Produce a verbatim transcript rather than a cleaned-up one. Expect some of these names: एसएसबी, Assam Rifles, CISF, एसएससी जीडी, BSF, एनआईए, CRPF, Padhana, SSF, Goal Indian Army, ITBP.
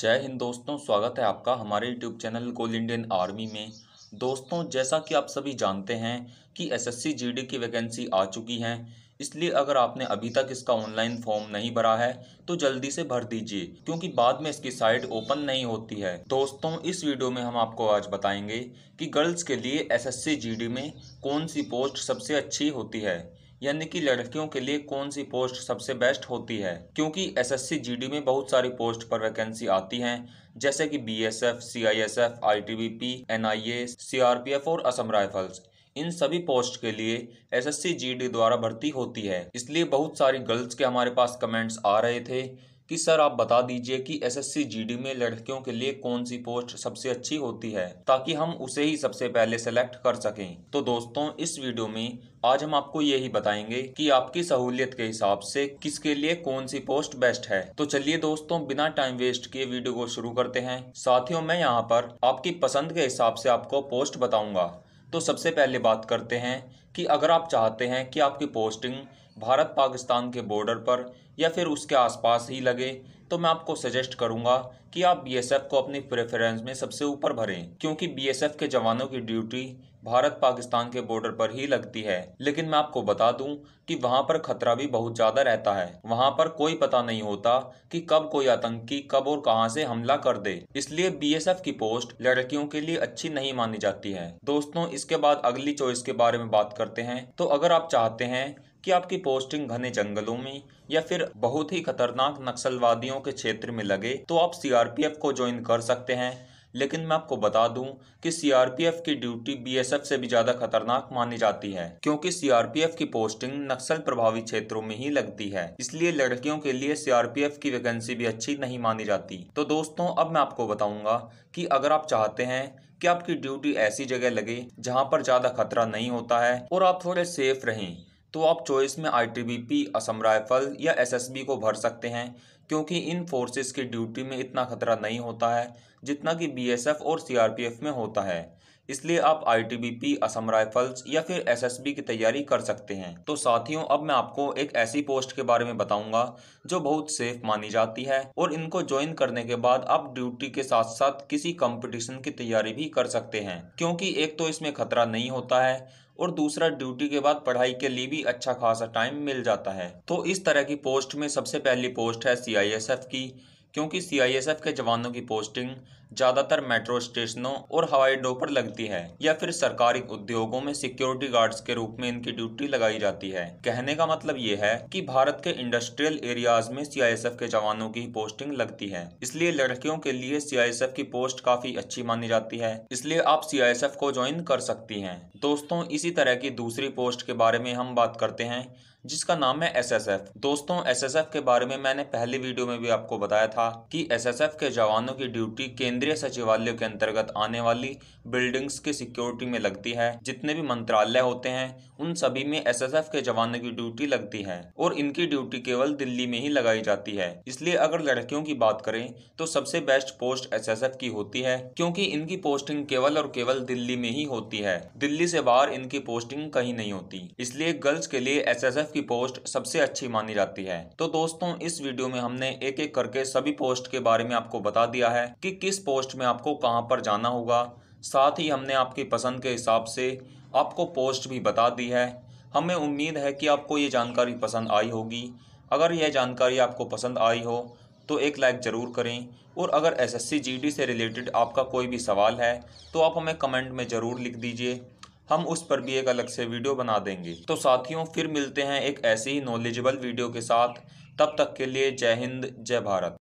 जय हिंद दोस्तों, स्वागत है आपका हमारे YouTube channel goal Indian army में। दोस्तों, जैसा कि आप सभी जानते हैं कि एसएससी जीडी की वैकेंसी आ चुकी है, इसलिए अगर आपने अभी तक इसका ऑनलाइन फॉर्म नहीं भरा है तो जल्दी से भर दीजिए, क्योंकि बाद में इसकी साइट ओपन नहीं होती है। दोस्तों, इस वीडियो में हम आपको आज बताएंगे कि गर्ल्स के लिए एसएससी जीडी में कौन सी पोस्ट सबसे अच्छी होती है, यानी कि लड़कियों के लिए कौन सी पोस्ट सबसे बेस्ट होती है, क्योंकि एसएससी जीडी में बहुत सारी पोस्ट पर वैकेंसी आती हैं, जैसे कि BSF, CISF, ITBP, एनआईए, CRPF और असम राइफल्स। इन सभी पोस्ट के लिए एसएससी जीडी द्वारा भर्ती होती है। इसलिए बहुत सारी गर्ल्स के हमारे पास कमेंट्स आ रहे थे कि सर आप बता दीजिए कि एसएससी जीडी में लड़कियों के लिए कौन सी पोस्ट सबसे अच्छी होती है, ताकि हम उसे ही सबसे पहले सेलेक्ट कर सकें। तो दोस्तों, इस वीडियो में आज हम आपको यही बताएंगे कि आपकी सहूलियत के हिसाब से किसके लिए कौन सी पोस्ट बेस्ट है। तो चलिए दोस्तों, बिना टाइम वेस्ट किए वीडियो को शुरू करते हैं। साथियों, मैं यहाँ पर आपकी पसंद के हिसाब से आपको पोस्ट बताऊंगा। तो सबसे पहले बात करते हैं कि अगर आप चाहते हैं कि आपकी पोस्टिंग भारत पाकिस्तान के बॉर्डर पर या फिर उसके आसपास ही लगे, तो मैं आपको सजेस्ट करूंगा कि आप बीएसएफ को अपनी प्रेफरेंस में सबसे ऊपर भरें, क्योंकि बीएसएफ के जवानों की ड्यूटी भारत पाकिस्तान के बॉर्डर पर ही लगती है। लेकिन मैं आपको बता दूं कि वहां पर खतरा भी बहुत ज़्यादा रहता है। वहां पर कोई पता नहीं होता कि कब कोई आतंकी कब और कहां से हमला कर दे, इसलिए बीएसएफ की पोस्ट लड़कियों के लिए अच्छी नहीं मानी जाती है। दोस्तों, इसके बाद अगली चॉइस के बारे में बात करते हैं। तो अगर आप चाहते हैं कि आपकी पोस्टिंग घने जंगलों में या फिर बहुत ही खतरनाक नक्सलवादियों के क्षेत्र में लगे, तो आप सीआरपीएफ को ज्वाइन कर सकते हैं। लेकिन मैं आपको बता दूं कि सीआरपीएफ की ड्यूटी बीएसएफ से भी ज़्यादा खतरनाक मानी जाती है, क्योंकि सीआरपीएफ की पोस्टिंग नक्सल प्रभावित क्षेत्रों में ही लगती है, इसलिए लड़कियों के लिए सीआरपीएफ की वैकेंसी भी अच्छी नहीं मानी जाती। तो दोस्तों, अब मैं आपको बताऊंगा कि अगर आप चाहते हैं कि आपकी ड्यूटी ऐसी जगह लगे जहाँ पर ज़्यादा खतरा नहीं होता है और आप थोड़े सेफ रहें, तो आप चॉइस में आईटीबीपी, असम राइफल या एसएसबी को भर सकते हैं, क्योंकि इन फोर्सेस की ड्यूटी में इतना खतरा नहीं होता है जितना कि बीएसएफ और सीआरपीएफ में होता है। इसलिए आप आईटीबीपी, असम राइफल्स या फिर एसएसबी की तैयारी कर सकते हैं। तो साथियों, अब मैं आपको एक ऐसी पोस्ट के बारे में बताऊंगा जो बहुत सेफ मानी जाती है, और इनको ज्वाइन करने के बाद आप ड्यूटी के साथ साथ किसी कंपटीशन की तैयारी भी कर सकते हैं, क्योंकि एक तो इसमें खतरा नहीं होता है और दूसरा ड्यूटी के बाद पढ़ाई के लिए भी अच्छा खासा टाइम मिल जाता है। तो इस तरह की पोस्ट में सबसे पहली पोस्ट है सीआईएसएफ की, क्योंकि सीआईएसएफ के जवानों की पोस्टिंग ज़्यादातर मेट्रो स्टेशनों और हवाई अड्डों पर लगती है, या फिर सरकारी उद्योगों में सिक्योरिटी गार्ड्स के रूप में इनकी ड्यूटी लगाई जाती है। कहने का मतलब ये है कि भारत के इंडस्ट्रियल एरियाज में सीआईएसएफ के जवानों की पोस्टिंग लगती है, इसलिए लड़कियों के लिए सीआईएसएफ की पोस्ट काफी अच्छी मानी जाती है, इसलिए आप सीआईएसएफ को ज्वाइन कर सकती हैं। दोस्तों, इसी तरह की दूसरी पोस्ट के बारे में हम बात करते हैं, जिसका नाम है एसएसएफ। दोस्तों, एसएसएफ के बारे में मैंने पहले वीडियो में भी आपको बताया था कि एसएसएफ के जवानों की ड्यूटी केंद्रीय सचिवालयों के अंतर्गत आने वाली बिल्डिंग्स की सिक्योरिटी में लगती है। जितने भी मंत्रालय होते हैं उन सभी में एसएसएफ के जवानों की ड्यूटी लगती है, और इनकी ड्यूटी केवल दिल्ली में ही लगाई जाती है। इसलिए अगर लड़कियों की बात करें तो सबसे बेस्ट पोस्ट एसएसएफ की होती है, क्योंकि इनकी पोस्टिंग केवल और केवल दिल्ली में ही होती है। दिल्ली से बाहर इनकी पोस्टिंग कहीं नहीं होती, इसलिए गर्ल्स के लिए एसएसएफ की पोस्ट सबसे अच्छी मानी जाती है। तो दोस्तों, इस वीडियो में हमने एक एक करके सभी पोस्ट के बारे में आपको बता दिया है कि किस पोस्ट में आपको कहां पर जाना होगा। साथ ही हमने आपकी पसंद के हिसाब से आपको पोस्ट भी बता दी है। हमें उम्मीद है कि आपको ये जानकारी पसंद आई होगी। अगर यह जानकारी आपको पसंद आई हो तो एक लाइक ज़रूर करें, और अगर एसएससी जीडी से रिलेटेड आपका कोई भी सवाल है तो आप हमें कमेंट में ज़रूर लिख दीजिए, हम उस पर भी एक अलग से वीडियो बना देंगे। तो साथियों, फिर मिलते हैं एक ऐसी ही नॉलेजेबल वीडियो के साथ। तब तक के लिए जय हिंद, जय भारत।